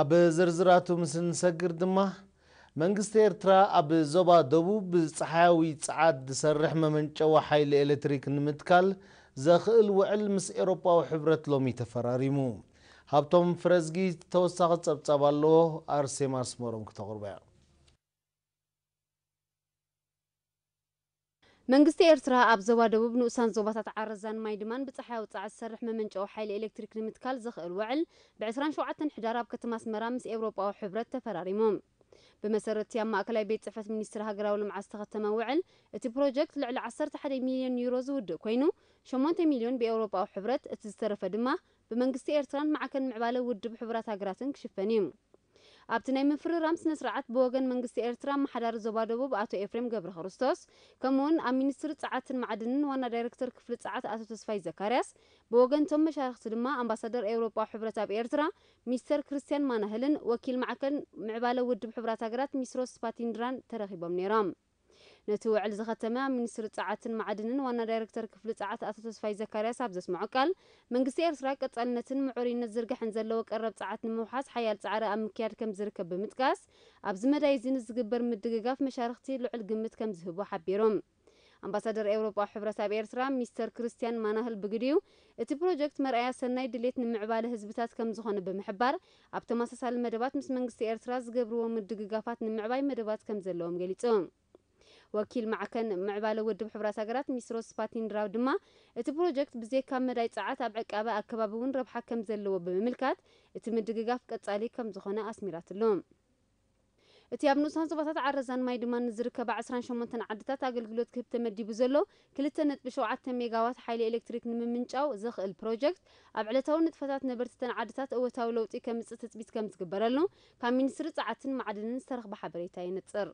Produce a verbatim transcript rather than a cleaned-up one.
ኣብ ዝርዝራቱ ምስን ሰግር ድማ መንግስቲ ኤርትራ ኣብ ዞባ ደቡብ ፀሓያዊ ጻዓት ዝሰርሕ መመንጨው ሓይሊ ኤሌክትሪክ ንምትካል ዘኽእል ውዕል ምስ ኤሮፓዊ ሕብረት ሎሚ ተፈራሪሙ ሃብቶም ፍረዝጊ ተወሳኺ ጸብጻብ ኣሎ ኣርሴማ ኣስመሮም ክተቕርባ መንግስቲ ኤርትራ ኣብ ዞባ ደቡብ ንኡሳን ዞባታት ዓረዛን ማይድማን ብፀሓያዊ ጻዓት ዝሰርሕ መመንጨው ሓይሊ ኤሌክትሪክ ንምትካል ዘኽእል ውዕል ብ27 ሕዳር ኣብ ከተማ ኣስመራ ምስ ኤሮፓዊ ሕብረት ተፈራሪሞም بمسارتي أما أكلاي بيت صحة منيستر هاجراو لمع استخدام وعل اتي بروجكت لعل عصرت حدا مليون يورو زود كوينو شمونت مليون بأوروبا أو حبرت اتسترف دمه بمنجستي إيرتران مع كان معبالة ود بحبرات هاجراتن كشفانيم أبتناي من فر رامس نسرعت بوجن منجستي إيرتران محدار زبادوب بأتو إفريم جبر خرستوس كمون أم منيستر تعات المعدن وأنا دايركتور كفل تعات أتو تصفي زكاريس بوجن تم مشاركة دمه أمباسادر أوروبا حبرت أب إيرترا ميستر كريستيان مانهلن وكيل معكن معبالة ود بحبرات هاجرات ميسروس باتيندران ترغيبهم نيرام نتو على زختمة منيستر تعات المعدن وأنا دايركتور كفل تعات أتو تصفي زكاريس أبزس معقل منجستي إيرترا كتقال نتن معورين الزرق حنزلوا وقرب تعات الموحاس حيال تعرى أمكيار كم زرق بمتكاس أبز مدا يزين الزجبر مدققة في مشاركتي لعل جمت كم ذهب وحبيرهم أمباسادر أوروبا حبرت أب إيرترا ميستر كريستيان مانهل بجريو إتي بروجكت مرأي سناي دليت نمعبالة هزبتات كم زخون بمحبار أب تماسس على المدبات مس منجستي إيرترا زجبروا مدققافات نمعباي مدبات كم زلهم قليتهم وكيل معكن معبالة ود بحبرات هاجرات ميسروس باتيندرا دما إتي بروجكت بزي كم مداي ساعات أبعك أبا أكبابون ربحا كم زلوا بمملكات إتي مدققاف كتسالي كم زخون أسميرات اللوم እቲ ኣብ ንኡሳን ዞባታት ዓረዛን ማይ ድማን ዝርከብ ዓሰርተ ሸሞንተ ዓድታት ኣገልግሎት ክህብ ተመዲቡ ዘሎ ክልተ ነጥቢ ሸውዓተ ሜጋዋት ሓይሊ ኤሌክትሪክ ንምምንጫው ዘኽእል ፕሮጀክት ኣብ ዕለታዊ ንጥፈታት ነበርተን ዓድታት እወታዊ ለውጢ ከምጽ ትጽቢት ከም ዝግበረሉ ካብ ሚኒስትሪ ጸዓትን ማዕድንን ዝተረኽበ ሓበሬታ ይነጽር።